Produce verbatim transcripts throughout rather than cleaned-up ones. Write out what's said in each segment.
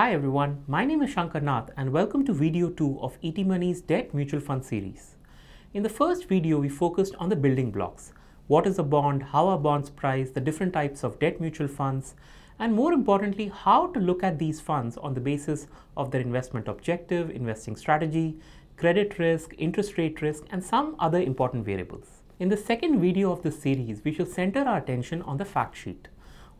Hi everyone, my name is Shankar Nath and welcome to video two of E T Money's Debt Mutual Fund series. In the first video, we focused on the building blocks. What is a bond, how are bonds priced, the different types of debt mutual funds, and more importantly, how to look at these funds on the basis of their investment objective, investing strategy, credit risk, interest rate risk, and some other important variables. In the second video of this series, we shall center our attention on the fact sheet.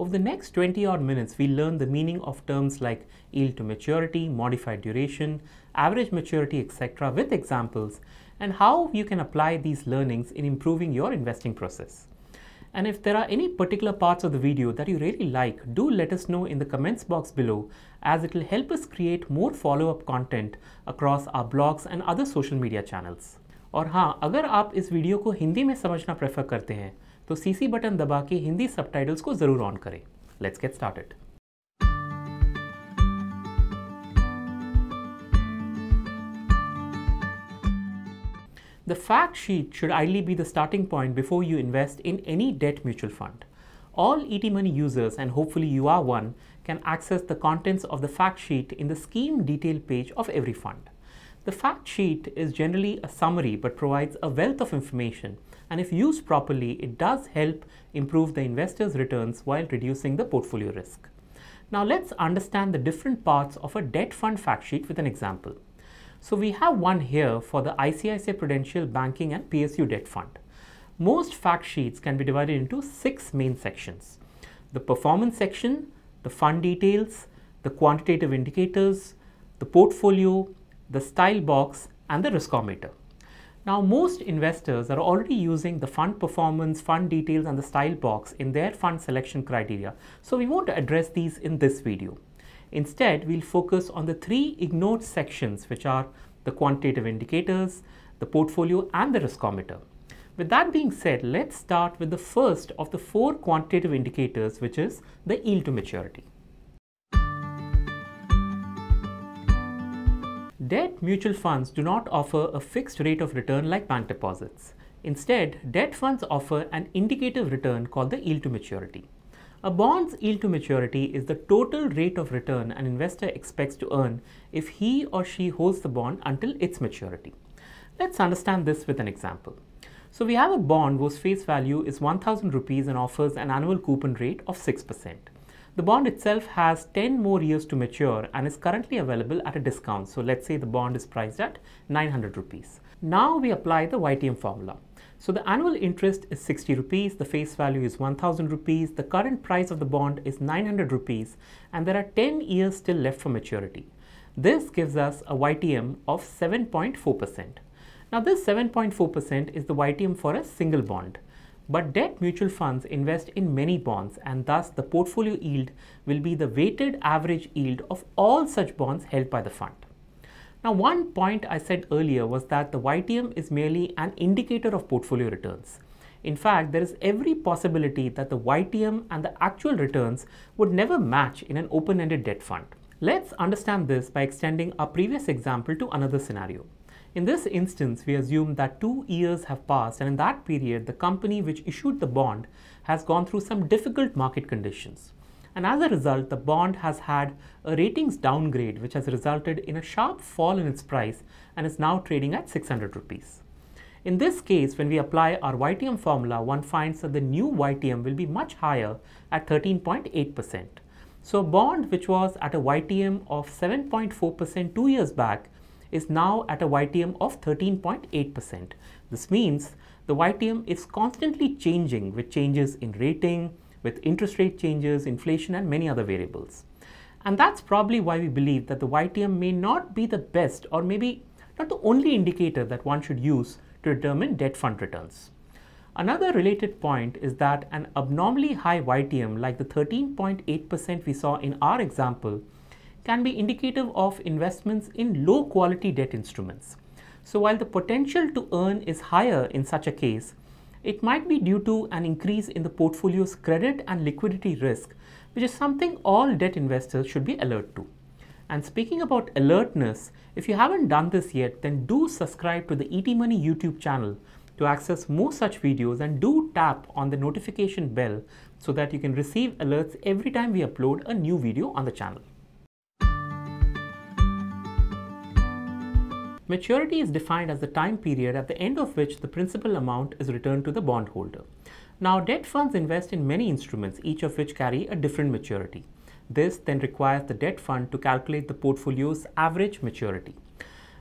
Over the next twenty odd minutes, we learn the meaning of terms like yield to maturity, modified duration, average maturity, et cetera with examples and how you can apply these learnings in improving your investing process. And if there are any particular parts of the video that you really like, do let us know in the comments box below, as it will help us create more follow-up content across our blogs and other social media channels. और हाँ, अगर आप इस video को हिंदी में समझना prefer करते हैं तो सीसी बटन दबा के हिंदी सबटाइटल्स को जरूर ऑन करें। Let's get started. The fact sheet should ideally be the starting point before you invest in any debt mutual fund. All E T Money users, and hopefully you are one, can access the contents of the fact sheet in the scheme detail page of every fund. The fact sheet is generally a summary but provides a wealth of information, and if used properly, it does help improve the investor's returns while reducing the portfolio risk. Now let's understand the different parts of a debt fund fact sheet with an example. So we have one here for the I C I C I Prudential Banking and P S U Debt Fund. Most fact sheets can be divided into six main sections. The performance section, the fund details, the quantitative indicators, the portfolio, the style box, and the Riskometer. Now, most investors are already using the fund performance, fund details, and the style box in their fund selection criteria, so we won't address these in this video. Instead, we'll focus on the three ignored sections, which are the quantitative indicators, the portfolio, and the Riskometer. With that being said, let's start with the first of the four quantitative indicators, which is the yield to maturity. Debt mutual funds do not offer a fixed rate of return like bank deposits. Instead, debt funds offer an indicative return called the yield to maturity. A bond's yield to maturity is the total rate of return an investor expects to earn if he or she holds the bond until its maturity. Let's understand this with an example. So we have a bond whose face value is one thousand rupees and offers an annual coupon rate of six percent. The bond itself has ten more years to mature and is currently available at a discount. So let's say the bond is priced at nine hundred rupees. Now we apply the Y T M formula. So the annual interest is sixty rupees, the face value is one thousand rupees, the current price of the bond is nine hundred rupees, and there are ten years still left for maturity. This gives us a Y T M of seven point four percent. Now this seven point four percent is the Y T M for a single bond. But debt mutual funds invest in many bonds, and thus the portfolio yield will be the weighted average yield of all such bonds held by the fund. Now, one point I said earlier was that the Y T M is merely an indicator of portfolio returns. In fact, there is every possibility that the Y T M and the actual returns would never match in an open-ended debt fund. Let's understand this by extending our previous example to another scenario. In this instance, we assume that two years have passed, and in that period, the company which issued the bond has gone through some difficult market conditions. And as a result, the bond has had a ratings downgrade, which has resulted in a sharp fall in its price and is now trading at six hundred rupees. In this case, when we apply our Y T M formula, one finds that the new Y T M will be much higher at thirteen point eight percent. So a bond which was at a Y T M of seven point four percent two years back is now at a Y T M of thirteen point eight percent. This means the Y T M is constantly changing with changes in rating, with interest rate changes, inflation, and many other variables. And that's probably why we believe that the Y T M may not be the best, or maybe not the only indicator that one should use to determine debt fund returns. Another related point is that an abnormally high Y T M, like the thirteen point eight percent we saw in our example, can be indicative of investments in low quality debt instruments. So while the potential to earn is higher in such a case, it might be due to an increase in the portfolio's credit and liquidity risk, which is something all debt investors should be alert to. And speaking about alertness, if you haven't done this yet, then do subscribe to the E T Money YouTube channel to access more such videos, and do tap on the notification bell so that you can receive alerts every time we upload a new video on the channel. Maturity is defined as the time period at the end of which the principal amount is returned to the bondholder. Now, debt funds invest in many instruments, each of which carry a different maturity. This then requires the debt fund to calculate the portfolio's average maturity.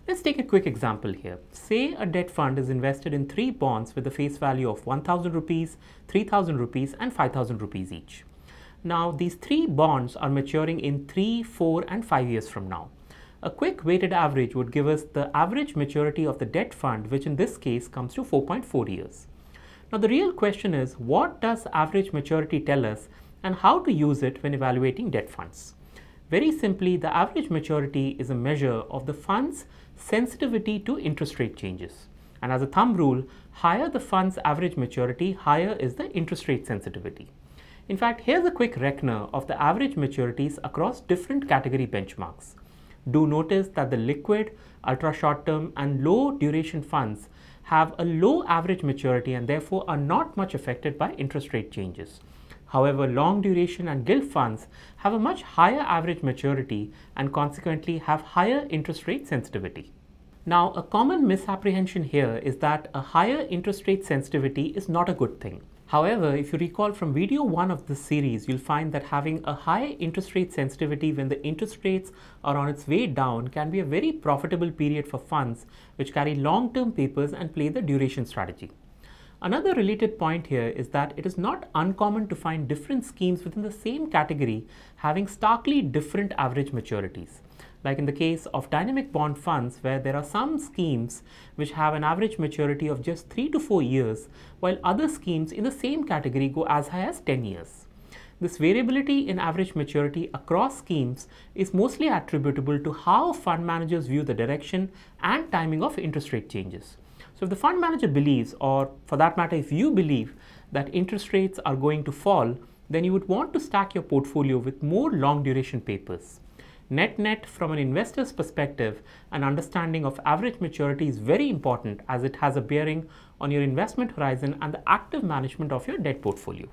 Let's take a quick example here. Say a debt fund is invested in three bonds with a face value of one thousand rupees, three thousand rupees and five thousand rupees each. Now, these three bonds are maturing in three, four and five years from now. A quick weighted average would give us the average maturity of the debt fund, which in this case comes to four point four years. Now, the real question is, what does average maturity tell us and how to use it when evaluating debt funds? Very simply, the average maturity is a measure of the fund's sensitivity to interest rate changes. And as a thumb rule, higher the fund's average maturity, higher is the interest rate sensitivity. In fact, here's a quick reckoner of the average maturities across different category benchmarks. Do notice that the liquid, ultra short term and low duration funds have a low average maturity and therefore are not much affected by interest rate changes. However, long duration and gilt funds have a much higher average maturity and consequently have higher interest rate sensitivity. Now, a common misapprehension here is that a higher interest rate sensitivity is not a good thing. However, if you recall from video one of this series, you'll find that having a high interest rate sensitivity when the interest rates are on its way down can be a very profitable period for funds which carry long-term papers and play the duration strategy. Another related point here is that it is not uncommon to find different schemes within the same category having starkly different average maturities. Like in the case of dynamic bond funds, where there are some schemes which have an average maturity of just three to four years, while other schemes in the same category go as high as ten years. This variability in average maturity across schemes is mostly attributable to how fund managers view the direction and timing of interest rate changes. So if the fund manager believes, or for that matter, if you believe that interest rates are going to fall, then you would want to stack your portfolio with more long duration papers. Net-net, from an investor's perspective, an understanding of average maturity is very important as it has a bearing on your investment horizon and the active management of your debt portfolio.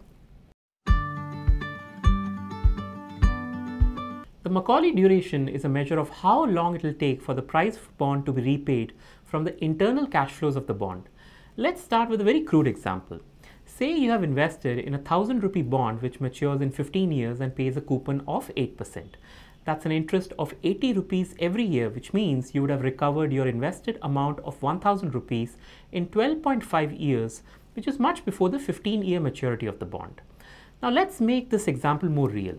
The Macaulay duration is a measure of how long it will take for the price of bond to be repaid from the internal cash flows of the bond. Let's start with a very crude example. Say you have invested in a one thousand rupee bond which matures in fifteen years and pays a coupon of eight percent. That's an interest of eighty rupees every year, which means you would have recovered your invested amount of one thousand rupees in twelve point five years, which is much before the fifteen year maturity of the bond. Now let's make this example more real.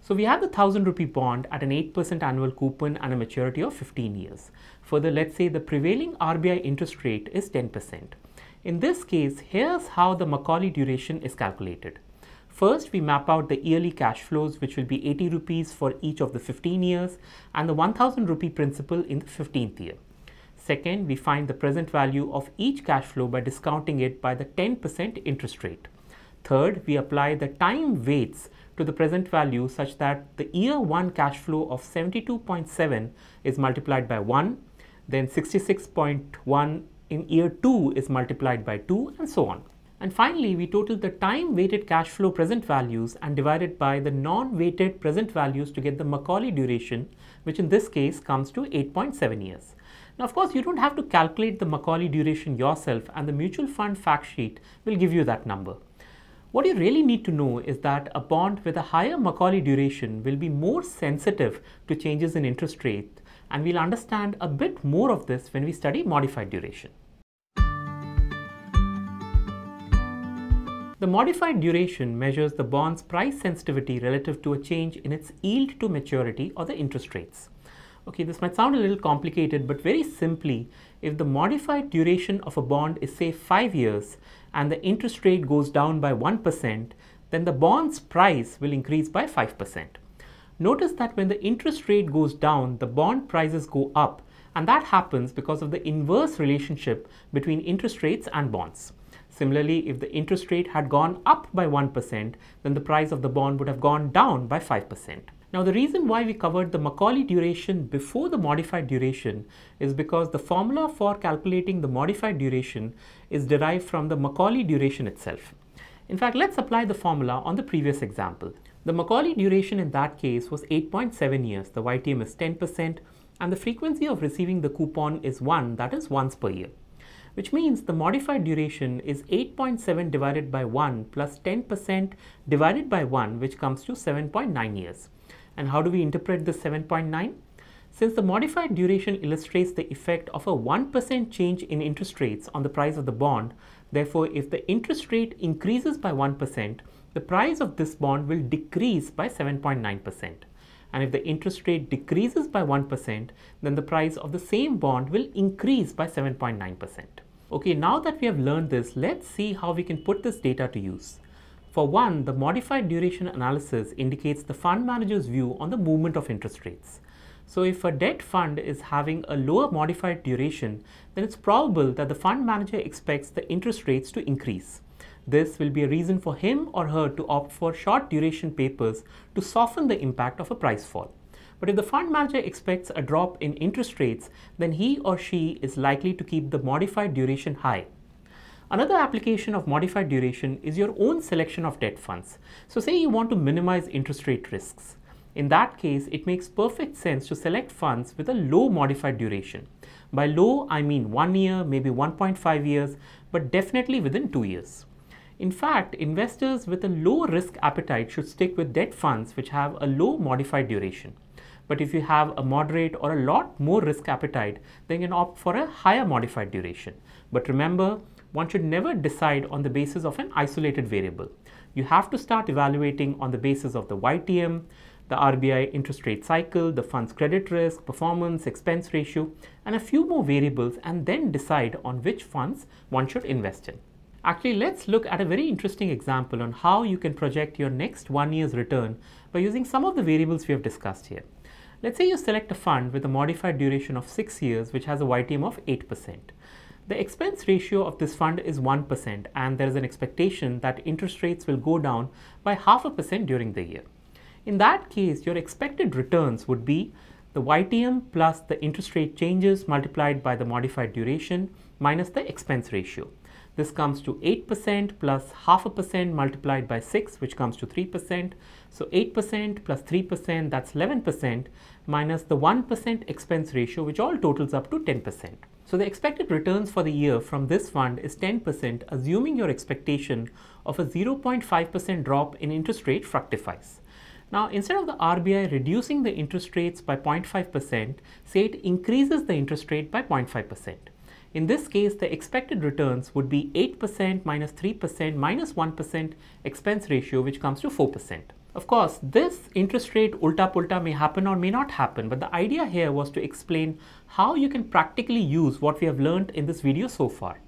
So we have the one thousand rupee bond at an eight percent annual coupon and a maturity of fifteen years. Further, let's say the prevailing R B I interest rate is ten percent. In this case, here's how the Macaulay duration is calculated. First, we map out the yearly cash flows, which will be eighty rupees for each of the fifteen years and the one thousand rupee principal in the fifteenth year. Second, we find the present value of each cash flow by discounting it by the ten percent interest rate. Third, we apply the time weights to the present value such that the year one cash flow of seventy-two point seven is multiplied by one, then sixty-six point one in year two is multiplied by two, and so on. And finally, we total the time weighted cash flow present values and divide it by the non-weighted present values to get the Macaulay duration, which in this case comes to eight point seven years. Now, of course, you don't have to calculate the Macaulay duration yourself, and the mutual fund fact sheet will give you that number. What you really need to know is that a bond with a higher Macaulay duration will be more sensitive to changes in interest rate, and we'll understand a bit more of this when we study modified duration. The modified duration measures the bond's price sensitivity relative to a change in its yield to maturity or the interest rates. Okay, this might sound a little complicated, but very simply, if the modified duration of a bond is say five years and the interest rate goes down by one percent, then the bond's price will increase by five percent. Notice that when the interest rate goes down, the bond prices go up, and that happens because of the inverse relationship between interest rates and bonds. Similarly, if the interest rate had gone up by one percent, then the price of the bond would have gone down by five percent. Now, the reason why we covered the Macaulay duration before the modified duration is because the formula for calculating the modified duration is derived from the Macaulay duration itself. In fact, let's apply the formula on the previous example. The Macaulay duration in that case was eight point seven years, the Y T M is ten percent, and the frequency of receiving the coupon is one, that is once per year, which means the modified duration is eight point seven divided by one plus ten percent divided by one, which comes to seven point nine years. And how do we interpret this seven point nine? Since the modified duration illustrates the effect of a one percent change in interest rates on the price of the bond, therefore if the interest rate increases by one percent, the price of this bond will decrease by seven point nine percent. And if the interest rate decreases by one percent, then the price of the same bond will increase by seven point nine percent. Okay, now that we have learned this, let's see how we can put this data to use. For one, the modified duration analysis indicates the fund manager's view on the movement of interest rates. So if a debt fund is having a lower modified duration, then it's probable that the fund manager expects the interest rates to increase. This will be a reason for him or her to opt for short duration papers to soften the impact of a price fall. But if the fund manager expects a drop in interest rates, then he or she is likely to keep the modified duration high. Another application of modified duration is your own selection of debt funds. So say you want to minimize interest rate risks. In that case, it makes perfect sense to select funds with a low modified duration. By low, I mean one year, maybe one point five years, but definitely within two years. In fact, investors with a low risk appetite should stick with debt funds which have a low modified duration. But if you have a moderate or a lot more risk appetite, then you can opt for a higher modified duration. But remember, one should never decide on the basis of an isolated variable. You have to start evaluating on the basis of the Y T M, the R B I interest rate cycle, the fund's credit risk, performance, expense ratio, and a few more variables, and then decide on which funds one should invest in. Actually, let's look at a very interesting example on how you can project your next one year's return by using some of the variables we have discussed here. Let's say you select a fund with a modified duration of six years, which has a Y T M of eight percent. The expense ratio of this fund is one percent, and there is an expectation that interest rates will go down by half a percent during the year. In that case, your expected returns would be the Y T M plus the interest rate changes multiplied by the modified duration minus the expense ratio. This comes to eight percent plus half a percent multiplied by six, which comes to three percent. So eight percent plus three percent, that's eleven percent, minus the one percent expense ratio, which all totals up to ten percent. So the expected returns for the year from this fund is ten percent, assuming your expectation of a zero point five percent drop in interest rate fructifies. Now, instead of the R B I reducing the interest rates by zero point five percent, say it increases the interest rate by zero point five percent. In this case, the expected returns would be eight percent minus three percent minus one percent expense ratio, which comes to four percent. Of course, this interest rate ulta-pulta may happen or may not happen, but the idea here was to explain how you can practically use what we have learned in this video so far.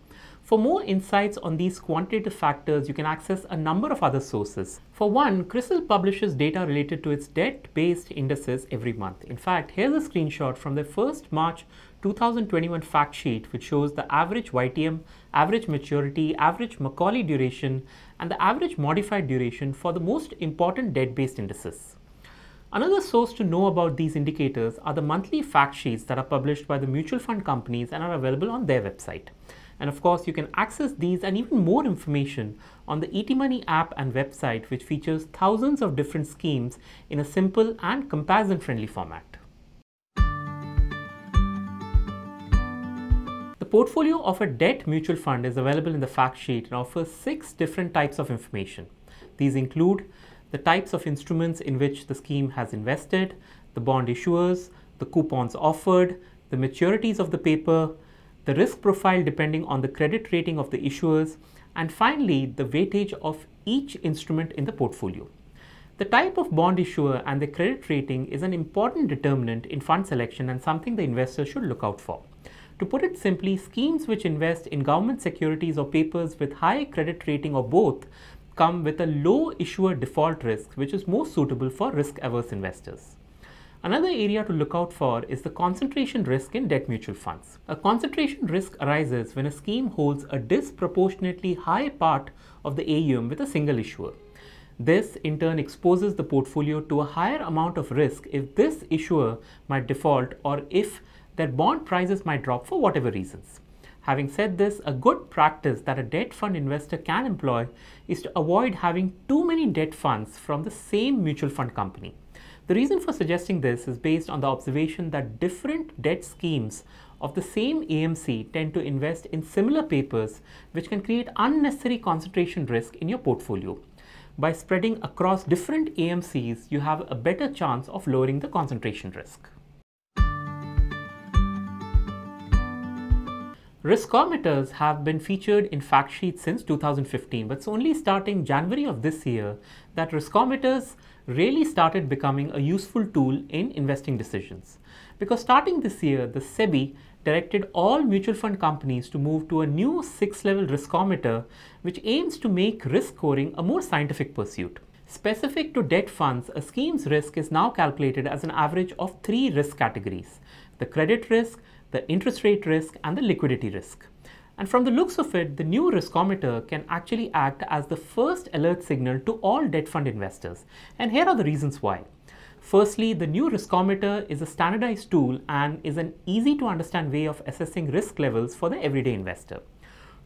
For more insights on these quantitative factors, you can access a number of other sources. For one, CRISIL publishes data related to its debt-based indices every month. In fact, here's a screenshot from the first March two thousand twenty-one fact sheet, which shows the average Y T M, average maturity, average Macaulay duration, and the average modified duration for the most important debt-based indices. Another source to know about these indicators are the monthly fact sheets that are published by the mutual fund companies and are available on their website. And of course, you can access these and even more information on the E T Money app and website, which features thousands of different schemes in a simple and comparison-friendly format. The portfolio of a debt mutual fund is available in the fact sheet and offers six different types of information. These include the types of instruments in which the scheme has invested, the bond issuers, the coupons offered, the maturities of the paper, the risk profile depending on the credit rating of the issuers, and finally, the weightage of each instrument in the portfolio. The type of bond issuer and the credit rating is an important determinant in fund selection and something the investor should look out for. To put it simply, schemes which invest in government securities or papers with high credit rating or both come with a low issuer default risk, which is more suitable for risk-averse investors. Another area to look out for is the concentration risk in debt mutual funds. A concentration risk arises when a scheme holds a disproportionately high part of the A U M with a single issuer. This in turn exposes the portfolio to a higher amount of risk if this issuer might default or if their bond prices might drop for whatever reasons. Having said this, a good practice that a debt fund investor can employ is to avoid having too many debt funds from the same mutual fund company. The reason for suggesting this is based on the observation that different debt schemes of the same A M C tend to invest in similar papers, which can create unnecessary concentration risk in your portfolio. By spreading across different A M Cs, you have a better chance of lowering the concentration risk. Riskometers have been featured in fact sheets since two thousand fifteen, but it's only starting January of this year that riskometers really started becoming a useful tool in investing decisions. Because starting this year, the SEBI directed all mutual fund companies to move to a new six-level riskometer, which aims to make risk scoring a more scientific pursuit. Specific to debt funds, a scheme's risk is now calculated as an average of three risk categories: the credit risk, the interest rate risk, and the liquidity risk. And from the looks of it, the new riskometer can actually act as the first alert signal to all debt fund investors. And here are the reasons why. Firstly, the new riskometer is a standardized tool and is an easy to understand way of assessing risk levels for the everyday investor.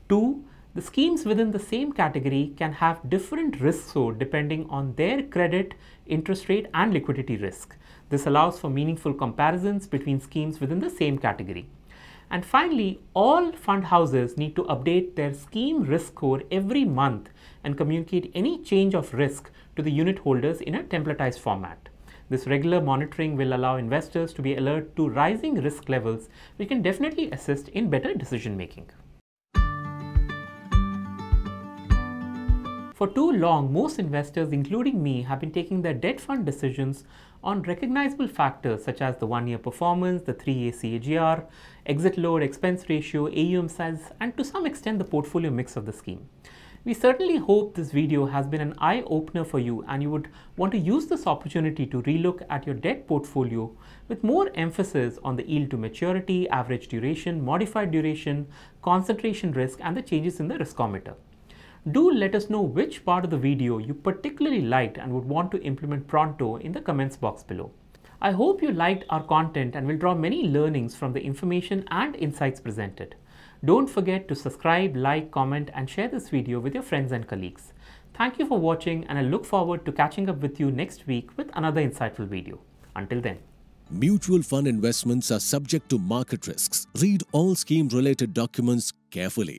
Two, the schemes within the same category can have different risk score depending on their credit, interest rate, and liquidity risk. This allows for meaningful comparisons between schemes within the same category. And finally, all fund houses need to update their scheme risk score every month and communicate any change of risk to the unit holders in a templatized format. This regular monitoring will allow investors to be alert to rising risk levels, which can definitely assist in better decision making. For too long, most investors, including me, have been taking their debt fund decisions on recognizable factors such as the one-year performance, the three-year C A G R, exit load, expense ratio, A U M size, and to some extent the portfolio mix of the scheme. We certainly hope this video has been an eye-opener for you and you would want to use this opportunity to relook at your debt portfolio with more emphasis on the yield to maturity, average duration, modified duration, concentration risk, and the changes in the riskometer. Do let us know which part of the video you particularly liked and would want to implement pronto in the comments box below. I hope you liked our content and will draw many learnings from the information and insights presented. Don't forget to subscribe, like, comment, and share this video with your friends and colleagues. Thank you for watching, and I look forward to catching up with you next week with another insightful video. Until then. Mutual fund investments are subject to market risks. Read all scheme-related documents carefully.